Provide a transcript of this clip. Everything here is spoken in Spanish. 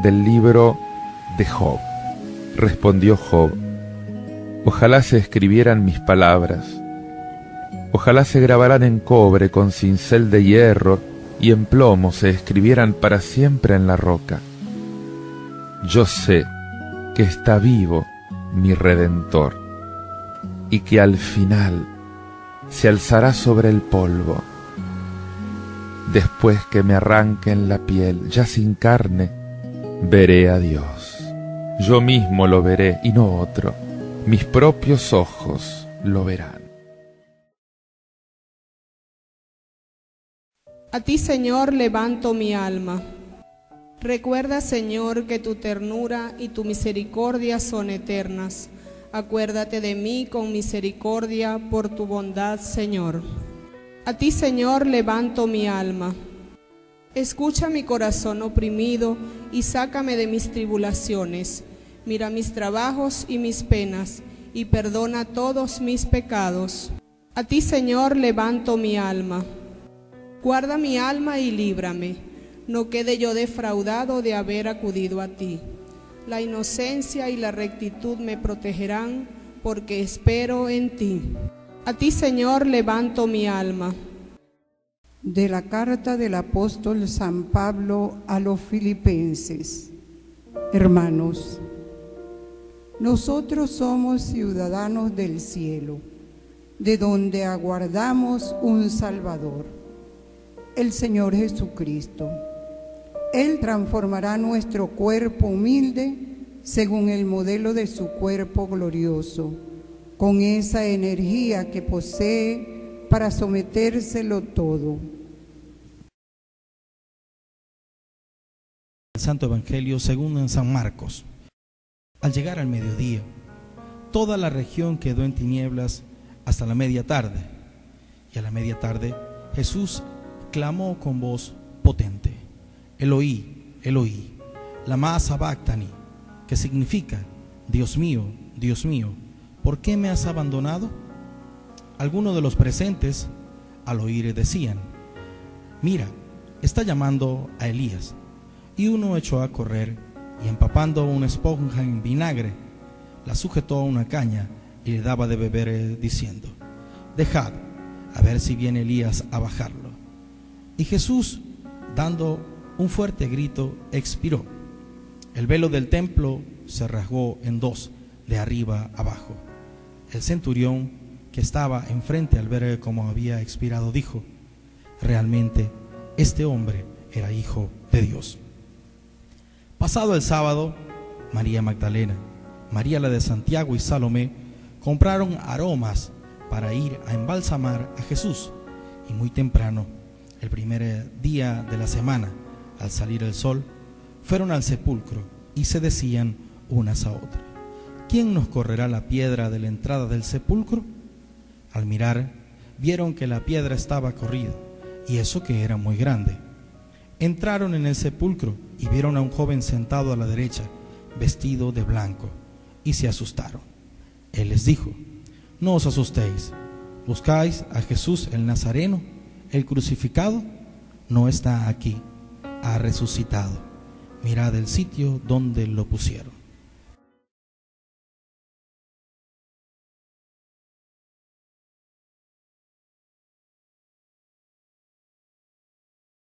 del libro de Job. Respondió Job: ojalá se escribieran mis palabras, ojalá se grabaran en cobre con cincel de hierro y en plomo se escribieran para siempre en la roca. Yo sé que está vivo mi Redentor y que al final se alzará sobre el polvo. Después que me arranquen la piel, ya sin carne, veré a Dios. Yo mismo lo veré y no otro. Mis propios ojos lo verán. A ti, Señor, levanto mi alma. Recuerda, Señor, que tu ternura y tu misericordia son eternas. Acuérdate de mí con misericordia por tu bondad, Señor. A ti, Señor, levanto mi alma. Escucha mi corazón oprimido y sácame de mis tribulaciones. Mira mis trabajos y mis penas y perdona todos mis pecados. A ti, Señor, levanto mi alma. Guarda mi alma y líbrame. No quede yo defraudado de haber acudido a ti. La inocencia y la rectitud me protegerán, porque espero en ti. A ti, Señor, levanto mi alma. De la carta del apóstol San Pablo a los Filipenses. Hermanos, nosotros somos ciudadanos del cielo, de donde aguardamos un Salvador, el Señor Jesucristo. Él transformará nuestro cuerpo humilde según el modelo de su cuerpo glorioso, con esa energía que posee para sometérselo todo. El Santo Evangelio según San Marcos. Al llegar al mediodía, toda la región quedó en tinieblas hasta la media tarde, y a la media tarde Jesús clamó con voz potente: Eloí, Eloí, Lama Sabactani, que significa: Dios mío, ¿por qué me has abandonado? Algunos de los presentes al oír decían: mira, está llamando a Elías. Y uno echó a correr y, empapando una esponja en vinagre, la sujetó a una caña y le daba de beber diciendo: dejad, a ver si viene Elías a bajarlo. Y Jesús, dando un fuerte grito, expiró. El velo del templo se rasgó en dos, de arriba abajo. El centurión, que estaba enfrente al ver cómo había expirado, dijo: realmente este hombre era hijo de Dios. Pasado el sábado, María Magdalena, María la de Santiago y Salomé compraron aromas para ir a embalsamar a Jesús. Y muy temprano, el primer día de la semana, al salir el sol, fueron al sepulcro y se decían unas a otras: ¿quién nos correrá la piedra de la entrada del sepulcro? Al mirar, vieron que la piedra estaba corrida, y eso que era muy grande. Entraron en el sepulcro y vieron a un joven sentado a la derecha, vestido de blanco, y se asustaron. Él les dijo: no os asustéis, ¿buscáis a Jesús el Nazareno? El crucificado no está aquí, ha resucitado. Mirad el sitio donde lo pusieron.